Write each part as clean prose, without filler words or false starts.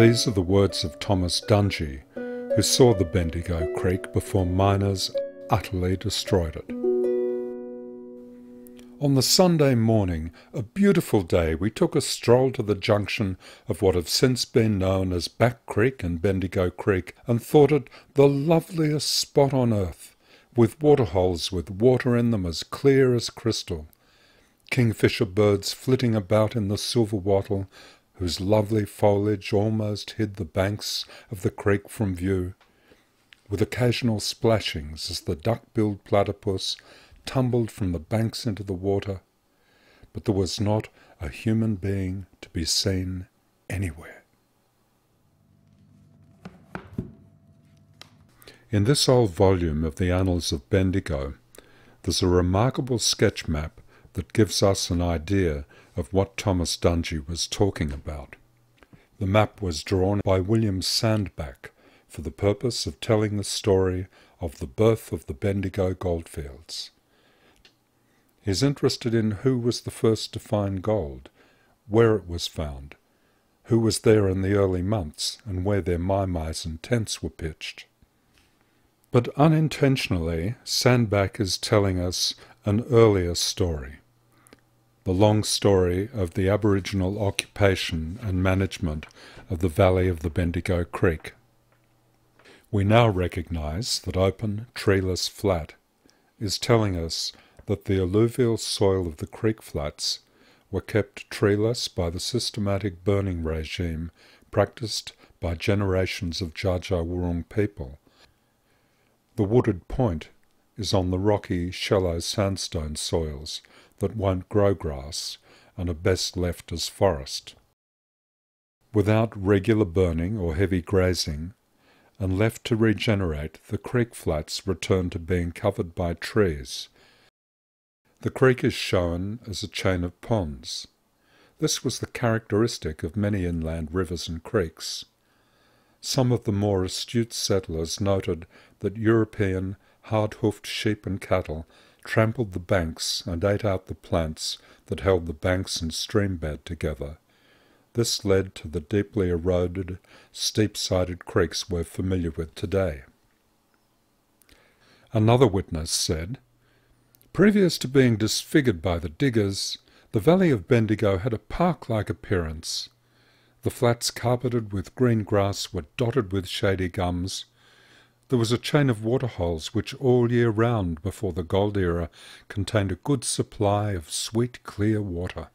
These are the words of Thomas Dungey, who saw the Bendigo Creek before miners utterly destroyed it. On the Sunday morning, a beautiful day, we took a stroll to the junction of what have since been known as Back Creek and Bendigo Creek, and thought it the loveliest spot on earth, with waterholes with water in them as clear as crystal, kingfisher birds flitting about in the silver wattle, whose lovely foliage almost hid the banks of the creek from view, with occasional splashings as the duck-billed platypus tumbled from the banks into the water, but there was not a human being to be seen anywhere. In this old volume of the Annals of Bendigo, there's a remarkable sketch map that gives us an idea of what Thomas Dungey was talking about. The map was drawn by William Sandbach for the purpose of telling the story of the birth of the Bendigo Goldfields. He's interested in who was the first to find gold, where it was found, who was there in the early months, and where their mai-mais and tents were pitched. But unintentionally, Sandbach is telling us an earlier story, the long story of the Aboriginal occupation and management of the valley of the Bendigo Creek. We now recognise that open, treeless flat is telling us that the alluvial soil of the creek flats were kept treeless by the systematic burning regime practised by generations of Dja Dja Wurrung people. The wooded point is on the rocky, shallow sandstone soils that won't grow grass and are best left as forest. Without regular burning or heavy grazing, and left to regenerate, the creek flats return to being covered by trees. The creek is shown as a chain of ponds. This was the characteristic of many inland rivers and creeks. Some of the more astute settlers noted that European hard-hoofed sheep and cattle trampled the banks and ate out the plants that held the banks and stream bed together. This led to the deeply eroded, steep-sided creeks we're familiar with today. Another witness said, "Previous to being disfigured by the diggers, the valley of Bendigo had a park-like appearance. The flats carpeted with green grass were dotted with shady gums. There was a chain of waterholes which all year round before the gold era contained a good supply of sweet clear water."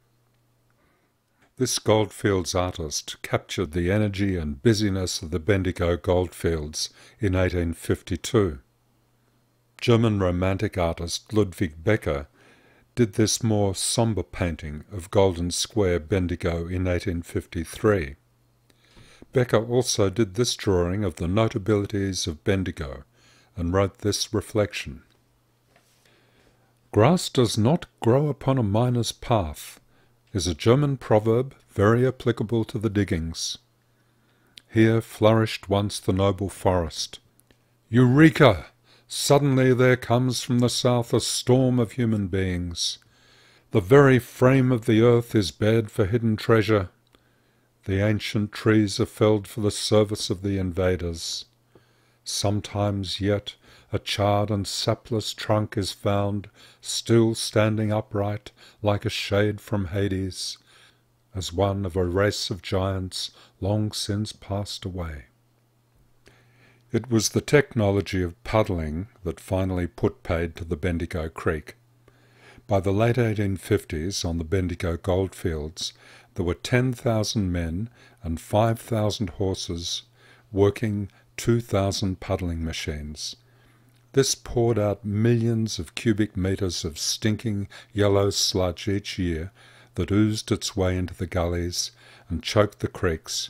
This goldfields artist captured the energy and busyness of the Bendigo goldfields in 1852. German romantic artist Ludwig Becker did this more sombre painting of Golden Square Bendigo in 1853. Becker also did this drawing of the notabilities of Bendigo, and wrote this reflection: "Grass does not grow upon a miner's path," is a German proverb very applicable to the diggings. Here flourished once the noble forest. Eureka! Suddenly there comes from the south a storm of human beings. The very frame of the earth is bared for hidden treasure. The ancient trees are felled for the service of the invaders. Sometimes yet a charred and sapless trunk is found, still standing upright like a shade from Hades, as one of a race of giants long since passed away. It was the technology of puddling that finally put paid to the Bendigo Creek. By the late 1850s, on the Bendigo goldfields, there were 10,000 men and 5,000 horses working 2,000 puddling machines. This poured out millions of cubic metres of stinking yellow sludge each year that oozed its way into the gullies and choked the creeks.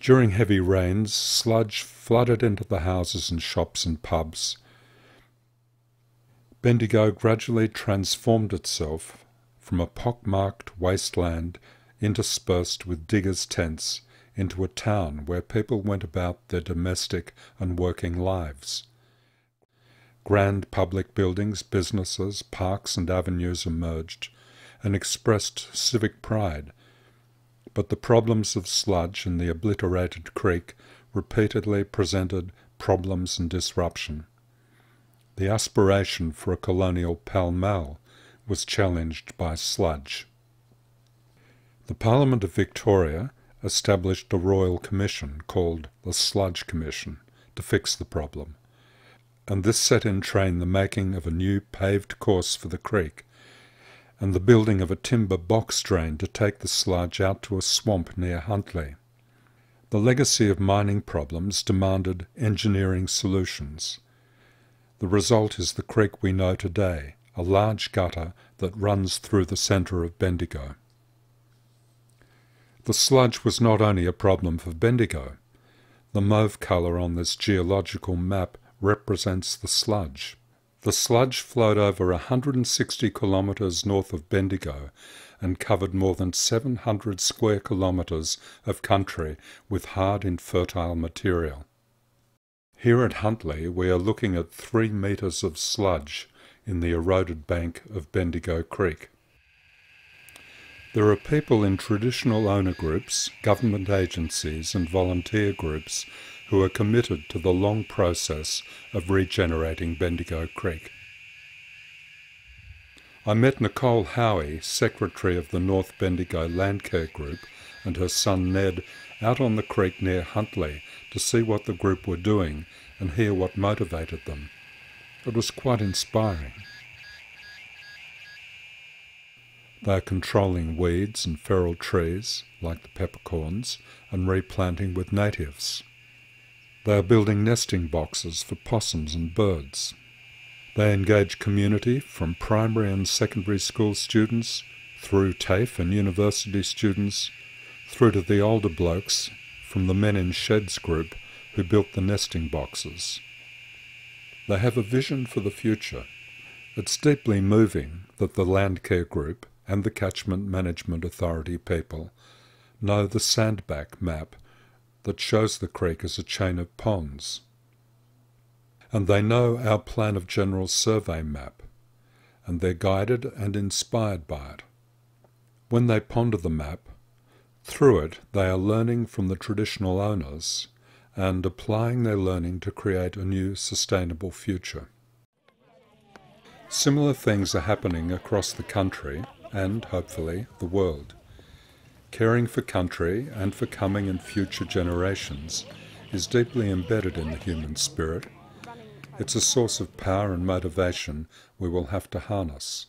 During heavy rains, sludge flooded into the houses and shops and pubs. Bendigo gradually transformed itself from a pockmarked wasteland interspersed with diggers' tents into a town where people went about their domestic and working lives. Grand public buildings, businesses, parks and avenues emerged and expressed civic pride, but the problems of sludge and the obliterated creek repeatedly presented problems and disruption. The aspiration for a colonial Pall Mall was challenged by sludge. The Parliament of Victoria established a royal commission called the Sludge Commission to fix the problem, and this set in train the making of a new paved course for the creek and the building of a timber box drain to take the sludge out to a swamp near Huntly. The legacy of mining problems demanded engineering solutions. The result is the creek we know today, a large gutter that runs through the centre of Bendigo. The sludge was not only a problem for Bendigo. The mauve colour on this geological map represents the sludge. The sludge flowed over 160 kilometres north of Bendigo and covered more than 700 square kilometres of country with hard, infertile material. Here at Huntly we are looking at 3 metres of sludge in the eroded bank of Bendigo Creek. There are people in traditional owner groups, government agencies and volunteer groups who are committed to the long process of regenerating Bendigo Creek. I met Nicole Howie, Secretary of the North Bendigo Landcare Group, and her son Ned out on the creek near Huntly to see what the group were doing and hear what motivated them. It was quite inspiring. They are controlling weeds and feral trees, like the peppercorns, and replanting with natives. They are building nesting boxes for possums and birds. They engage community from primary and secondary school students, through TAFE and university students, through to the older blokes from the Men in Sheds group who built the nesting boxes. They have a vision for the future. It's deeply moving that the Landcare Group and the Catchment Management Authority people know the Sandbach map that shows the creek as a chain of ponds. And they know our Plan of General Survey map, and they're guided and inspired by it. When they ponder the map, through it they are learning from the traditional owners and applying their learning to create a new sustainable future. Similar things are happening across the country and, hopefully, the world. Caring for country and for coming and future generations is deeply embedded in the human spirit. It's a source of power and motivation we will have to harness.